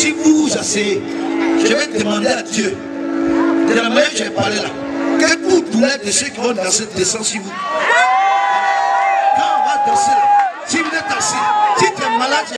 si vous vous asseyez, je vais demander à Dieu, de la manière que j'ai parlé là, quel bout de douleur de ceux qui vont danser descend sur vous. Quand on va danser